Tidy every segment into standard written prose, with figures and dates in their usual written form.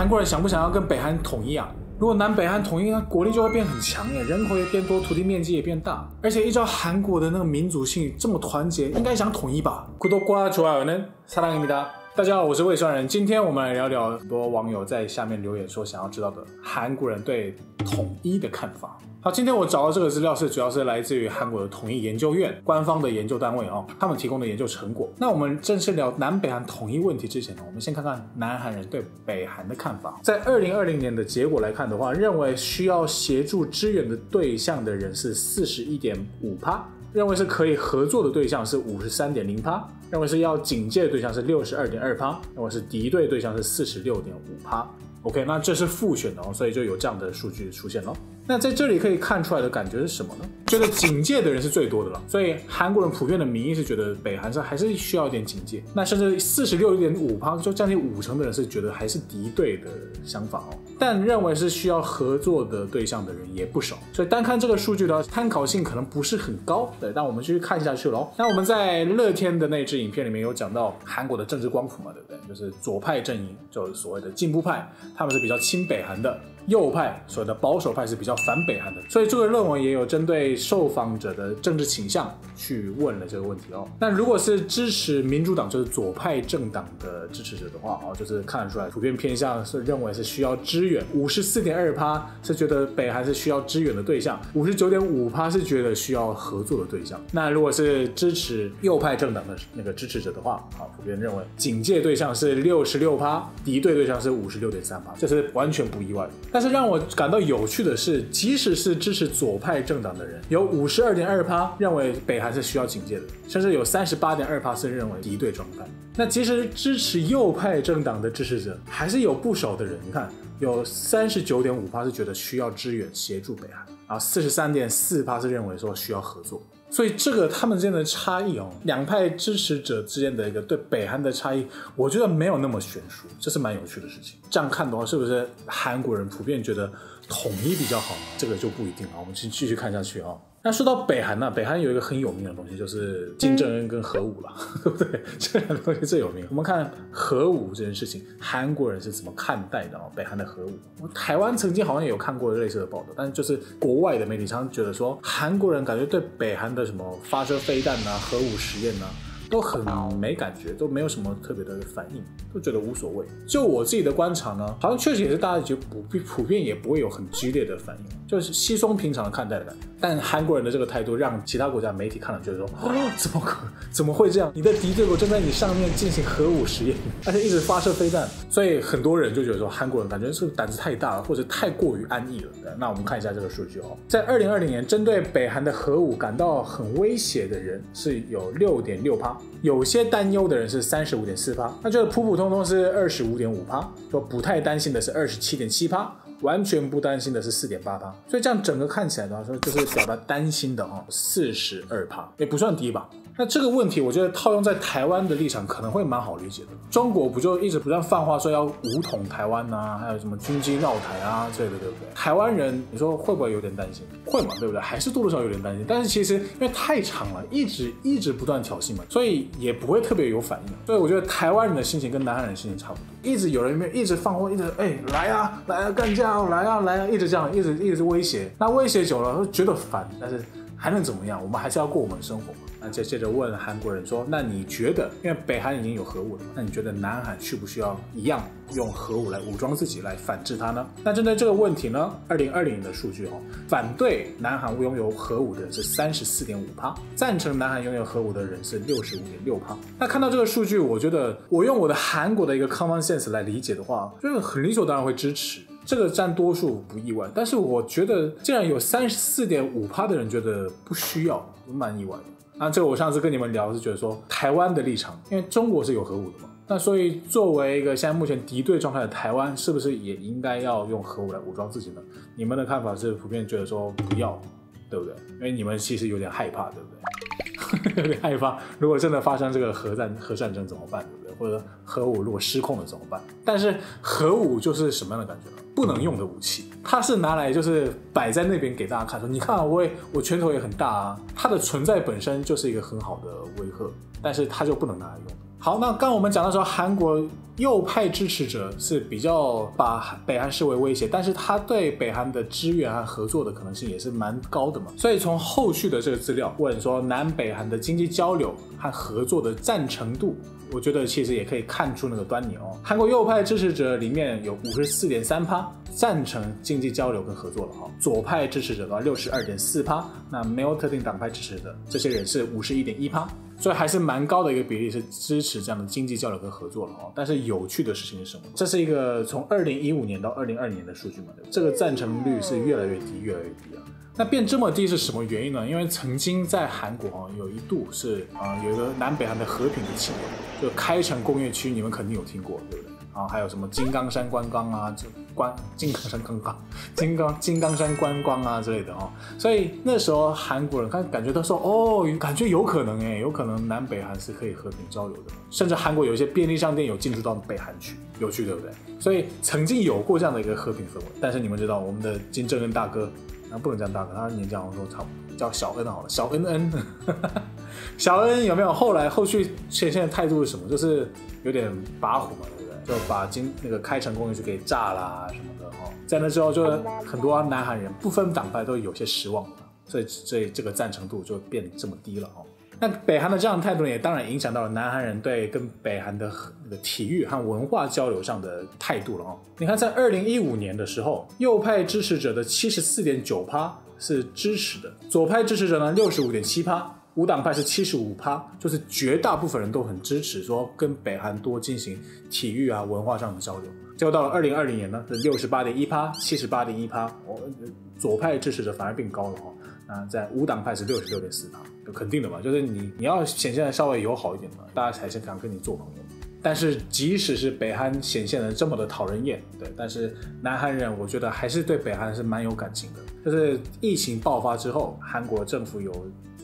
韩国人想不想要跟北韩统一啊？如果南北韩统一，那国力就会变很强耶，人口也变多，土地面积也变大。而且依照韩国的那个民族性这么团结，应该想统一吧？大家好，我是魏酸人，今天我们来聊聊很多网友在下面留言说想要知道的韩国人对统一的看法。好，今天我找到这个资料主要是来自于韩国的统一研究院官方的研究单位哦，他们提供的研究成果。那我们正式聊南北韩统一问题之前呢，我们先看看南韩人对北韩的看法。在2020年的结果来看的话，认为需要协助支援的对象的人是 41.5%， 认为是可以合作的对象是 53.0%， 认为是要警戒的对象是 62.2%， 认为是敌对的对象是 46.5%。OK， 那这是复选哦，所以就有这样的数据出现了。那在这里可以看出来的感觉是什么呢？觉得警戒的人是最多的了，所以韩国人普遍的民意是觉得北韩是还是需要一点警戒。那甚至 46.5%， 就将近50%的人是觉得还是敌对的想法哦。但认为是需要合作的对象的人也不少，所以单看这个数据的参考性可能不是很高。对，但我们继续看下去喽。那我们在乐天的那支影片里面有讲到韩国的政治光谱嘛，对不对？就是左派阵营，就是所谓的进步派，他们是比较亲北韩的，右派所谓的保守派是比较反北韩的，所以这个论文也有针对受访者的政治倾向去问了这个问题哦。那如果是支持民主党，就是左派政党的支持者的话哦，就是看得出来普遍偏向是认为是需要支援， 54.2% 是觉得北韩是需要支援的对象， 59.5% 是觉得需要合作的对象。那如果是支持右派政党的那个支持者的话啊，普遍认为警戒对象是 66%， 敌对对象是 56.3%， 这是完全不意外的。但是让我感到有趣的是，即使是支持左派政党的人，有 52.2% 认为北韩是需要警戒的，甚至有 38.2% 是认为敌对状态。那其实支持右派政党的支持者还是有不少的人，你看有 39.5% 是觉得需要支援协助北韩，然后 43.4% 是认为说需要合作。所以这个他们之间的差异哦，两派支持者之间的一个对北韩的差异，我觉得没有那么悬殊，这是蛮有趣的事情。这样看的话，是不是韩国人普遍觉得统一比较好？这个就不一定了。我们继续看下去哦。那说到北韩呢，北韩有一个很有名的东西，就是金正恩跟核武了，对不对？这两个东西最有名。我们看核武这件事情，韩国人是怎么看待的哦？北韩的核武，台湾曾经好像也有看过类似的报道，但是就是国外的媒体常常觉得说，韩国人感觉对北韩的什么发射飞弹啊、核武实验啊，都很没感觉，都没有什么特别的反应，都觉得无所谓。就我自己的观察呢，好像确实也是大家觉得普遍也不会有很激烈的反应，就是稀松平常的看待的感觉。但韩国人的这个态度让其他国家媒体看了觉得说，哦，怎么会这样？你的敌对国正在你上面进行核武实验，而且一直发射飞弹，所以很多人就觉得说韩国人感觉是胆子太大了，或者太过于安逸了。那我们看一下这个数据哦，在2020年针对北韩的核武感到很威胁的人是有 6.6%。有些担忧的人是 35.4%， 那就是普普通通是 25.5%， 说不太担心的是 27.7%， 完全不担心的是 4.8%， 所以这样整个看起来的话，就是表达担心的哦 42%， 也不算低吧。那这个问题我觉得套用在台湾的立场可能会蛮好理解的，中国不就一直不断放话说要武统台湾啊，还有什么军机绕台啊之类的，对不对？台湾人你说会不会有点担心？会嘛，对不对？还是多多少少有点担心，但是其实因为太长了，一直不断挑衅嘛，所以也不会特别有反应。所以我觉得台湾人的心情跟南韩人的心情差不多，一直有人没有一直放话，一直来啊干架啊，来啊一直这样一直威胁。那威胁久了觉得烦，但是还能怎么样？我们还是要过我们的生活嘛。那接着问韩国人说，那你觉得，因为北韩已经有核武了，那你觉得南韩需不需要一样用核武来武装自己来反制它呢？那针对这个问题呢，2020年的数据哦，反对南韩拥有核武的人是 34.5%， 赞成南韩拥有核武的人是 65.6%。 那看到这个数据，我觉得我用我的韩国的一个 common sense 来理解的话，就是很理所当然会支持，这个占多数不意外。但是我觉得竟然有 34.5% 的人觉得不需要，蛮意外的。那这个我上次跟你们聊是觉得说台湾的立场，因为中国是有核武的嘛，那所以作为一个现在目前敌对状态的台湾，是不是也应该要用核武来武装自己呢？你们的看法是普遍觉得说不要，对不对？因为你们其实有点害怕，对不对？有点害怕，如果真的发生这个核战争怎么办，对不对？或者核武如果失控了怎么办？但是核武就是什么样的感觉呢？不能用的武器，它是拿来就是摆在那边给大家看，说你看啊，我拳头也很大啊，它的存在本身就是一个很好的威吓，但是它就不能拿来用。好，那刚我们讲到说，韩国右派支持者是比较把北韩视为威胁，但是他对北韩的支援和合作的可能性也是蛮高的嘛。所以从后续的这个资料问说，南北韩的经济交流和合作的赞成度，我觉得其实也可以看出那个端倪哦。韩国右派支持者里面有 54.3% 赞成经济交流跟合作了哦，左派支持者的话 62.4%， 那没有特定党派支持者，这些人是 51.1%。所以还是蛮高的一个比例是支持这样的经济交流跟合作了哦。但是有趣的事情是什么？这是一个从2015年到2022年的数据嘛，这个赞成率是越来越低越来越低啊。那变这么低是什么原因呢？因为曾经在韩国哦，有一度是有一个南北韩的和平的起源，就开城工业区，你们肯定有听过，对不对？然后还有什么金刚山观光啊，金刚山观光啊之类的哦。所以那时候韩国人感觉到说，哦，感觉有可能有可能南北韩是可以和平交流的，甚至韩国有一些便利商店有进驻到北韩去，有趣对不对？所以曾经有过这样的一个和平氛围，但是你们知道我们的金正恩大哥，不能叫大哥，他年纪好像说差不多，叫小恩好了，小恩恩，小恩有没有？后续显现的态度是什么？就是有点跋扈嘛。就把那个开城工业区给炸啦什么的哦，在那之后就很多南韩人不分党派都有些失望了，所以这个赞成度就变这么低了哦。那北韩的这样的态度也当然影响到了南韩人对跟北韩的体育和文化交流上的态度了哦。你看，在2015年的时候，右派支持者的 74.9% 是支持的，左派支持者呢 65.7%。无党派是 75%， 就是绝大部分人都很支持说跟北韩多进行体育啊文化上的交流。结果到了2020年呢， 68.1%、 78.1%， 左派支持者反而变高了哦。那在无党派是 66.4%， 肯定的嘛，就是你要显现的稍微友好一点嘛，大家才想跟你做朋友。但是即使是北韩显现的这么的讨人厌，对，但是南韩人我觉得还是对北韩是蛮有感情的。就是疫情爆发之后，韩国政府有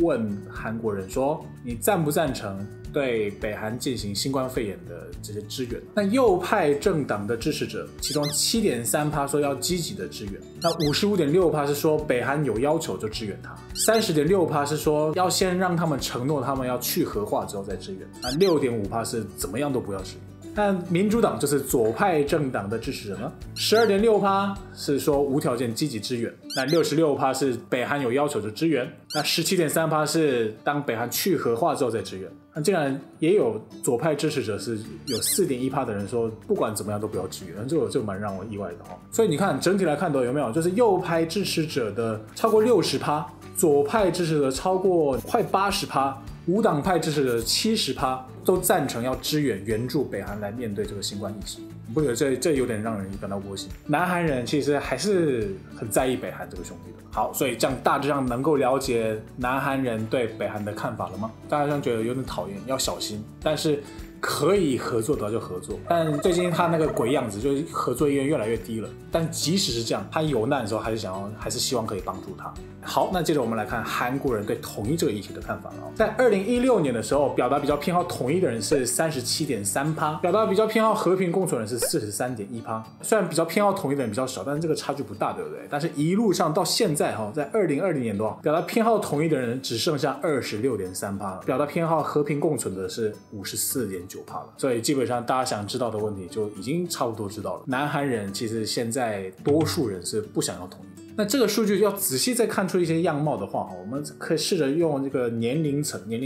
问韩国人说，你赞不赞成对北韩进行新冠肺炎的这些支援？那右派政党的支持者，其中 7.3% 说要积极的支援，那 55.6% 是说北韩有要求就支援他， 30.6% 是说要先让他们承诺他们要去核化之后再支援，那 6.5% 是怎么样都不要支援。那民主党就是左派政党的支持者呢， 12.6% 是说无条件积极支援，那 66% 是北韩有要求就支援，那 17.3% 是当北韩去核化之后再支援。那竟然也有左派支持者是有 4.1% 的人说不管怎么样都不要支援，这个就蛮让我意外的哦。所以你看整体来看的有没有，就是右派支持者的超过 60%， 左派支持者超过快 80%， 无党派支持者 70%， 都赞成要支援援助北韩来面对这个新冠疫情。不觉得这有点让人感到窝心？南韩人其实还是很在意北韩这个兄弟的。好，所以这样大致上能够了解南韩人对北韩的看法了吗？大家上觉得有点讨厌，要小心，但是可以合作的就合作。但最近他那个鬼样子，就是合作意愿越来越低了。但即使是这样，他有难的时候还是希望可以帮助他。好，那接着我们来看韩国人对统一这个议题的看法了。在2016年的时候，表达比较偏好统一的人是 37.3%， 表达比较偏好和平共存的人是 43.1%。 虽然比较偏好统一的人比较少，但是这个差距不大，对不对？但是一路上到现在在2020年的话，表达偏好统一的人只剩下 26.3% 了，表达偏好和平共存的是 54.9% 了。所以基本上大家想知道的问题就已经差不多知道了。南韩人其实现在多数人是不想要统一。那这个数据要仔细再看出一些样貌的话，我们可以试着用这个年龄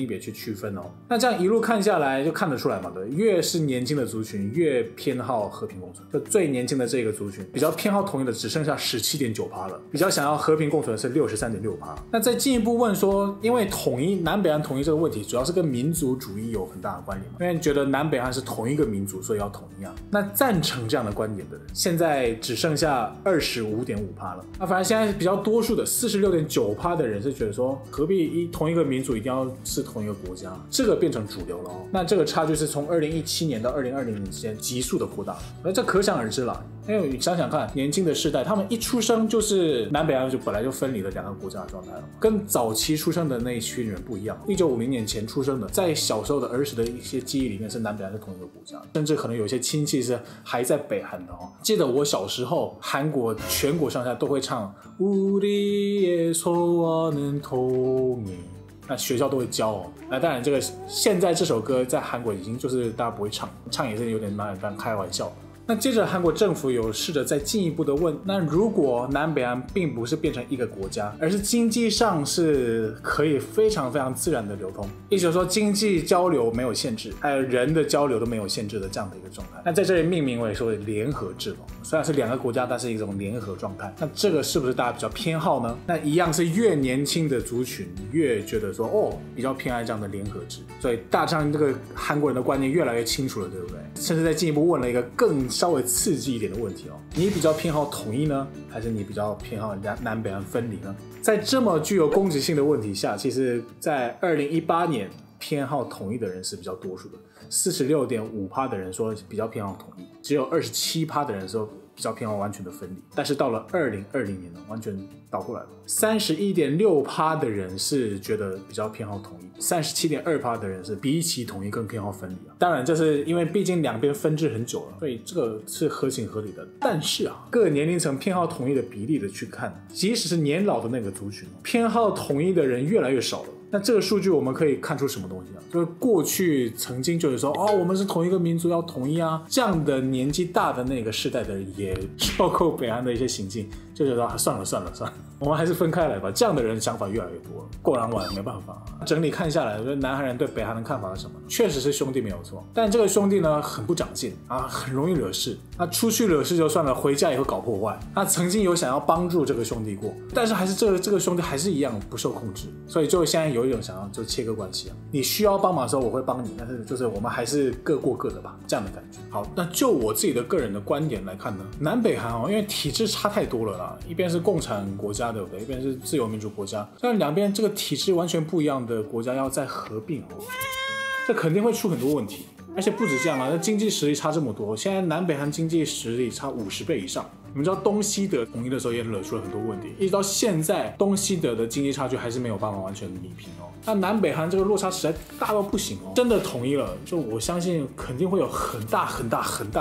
别去区分哦。那这样一路看下来就看得出来嘛，对，越是年轻的族群越偏好和平共存，就最年轻的这个族群比较偏好统一的只剩下 17.9% 了，比较想要和平共存的是 63.6%。 那再进一步问说，因为统一南北韩统一这个问题主要是跟民族主义有很大的关联嘛，因为觉得南北韩是同一个民族所以要统一啊。那赞成这样的观点的人现在只剩下 25.5% 了。那反正现在比较多数的 46.9% 的人是觉得说，何必同一个民族一定要是同一个国家，这个变成主流了哦。那这个差距是从2017年到2020年之间急速的扩大，那这可想而知了。因为你想想看，年轻的世代他们一出生就是南北韩就本来就分离了两个国家的状态了，跟早期出生的那一群人不一样。1950年前出生的，在小时候的儿时的一些记忆里面是南北韩是同一个国家，甚至可能有些亲戚是还在北韩的哦。记得我小时候韩国全国上下都会唱우리의 소원은 통일， 那学校都会教哦。那当然，这个现在这首歌在韩国已经就是大家不会唱，唱也是有点拿当开玩笑。那接着韩国政府有试着再进一步的问，那如果南北韩并不是变成一个国家，而是经济上是可以非常非常自然的流通，也就是说经济交流没有限制，还有人的交流都没有限制的这样的一个状态。那在这里命名为说联合制盟，虽然是两个国家，但是一种联合状态。那这个是不是大家比较偏好呢？那一样是越年轻的族群越觉得说哦比较偏爱这样的联合制，所以大家这个韩国人的观念越来越清楚了，对不对？甚至再进一步问了一个更稍微刺激一点的问题哦，你比较偏好统一呢，还是你比较偏好南北韩分离呢？在这么具有攻击性的问题下，其实在2018年偏好统一的人是比较多数的， 46.5% 的人说比较偏好统一，只有 27% 的人说比较偏好完全的分离。但是到了2020年呢，完全倒过来了， 31.6% 的人是觉得比较偏好统一， 37.2% 的人是比起统一更偏好分离啊。当然这是因为毕竟两边分治很久了，所以这个是合情合理的。但是啊，各年龄层偏好统一的比例的去看，即使是年老的那个族群，偏好统一的人越来越少了。那这个数据我们可以看出什么东西啊？就是过去曾经就是说哦，我们是同一个民族要统一啊，这样的年纪大的那个世代的人也受够北韩的一些行径，就觉得、啊、算了，我们还是分开来吧。这样的人想法越来越多了，果然晚没办法、啊。整理看下来，南韩人对北韩的看法是什么？确实是兄弟没有错，但这个兄弟呢很不长进啊，很容易惹事。那出去惹事就算了，回家也会搞破坏。那曾经有想要帮助这个兄弟过，但是还是这个兄弟还是一样不受控制，所以就现在有一种想要就切割关系啊，你需要帮忙的时候我会帮你，但是就是我们还是各过各的吧，这样的感觉。好，那就我自己的个人的观点来看呢，南北韩哦，因为体制差太多了啦，一边是共产国家对不对，一边是自由民主国家，但两边这个体制完全不一样的国家要再合并哦，这肯定会出很多问题。而且不止这样啊，那经济实力差这么多，现在南北韩经济实力差50倍以上。你们知道东西德统一的时候也惹出了很多问题，一直到现在东西德的经济差距还是没有办法完全弥平哦。那南北韩这个落差实在大到不行哦，真的统一了，就我相信肯定会有很大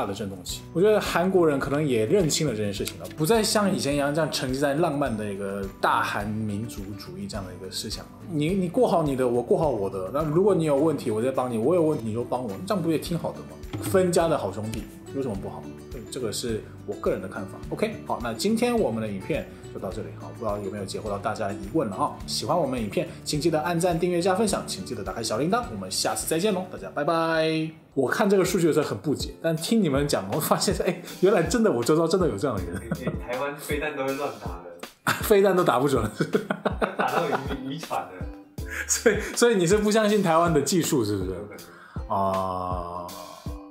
的震动期。我觉得韩国人可能也认清了这件事情了，不再像以前一样这样沉浸在浪漫的一个大韩民族主义这样的一个思想。你过好你的，我过好我的，那如果你有问题我再帮你，我有问题你就帮我，这样不也挺好的吗？分家的好兄弟有什么不好？这个是我个人的看法。 OK， 好，那今天我们的影片就到这里，好，不知道有没有解惑到大家的疑问了啊、哦？喜欢我们影片请记得按赞订阅加分享，请记得打开小铃铛，我们下次再见咯，大家拜拜。我看这个数据的时候很不解，但听你们讲我发现哎，原来真的我周遭真的有这样的人、台湾飞弹都会乱打的，飞弹都打不准了打到遗传的，所以你是不相信台湾的技术是不是啊？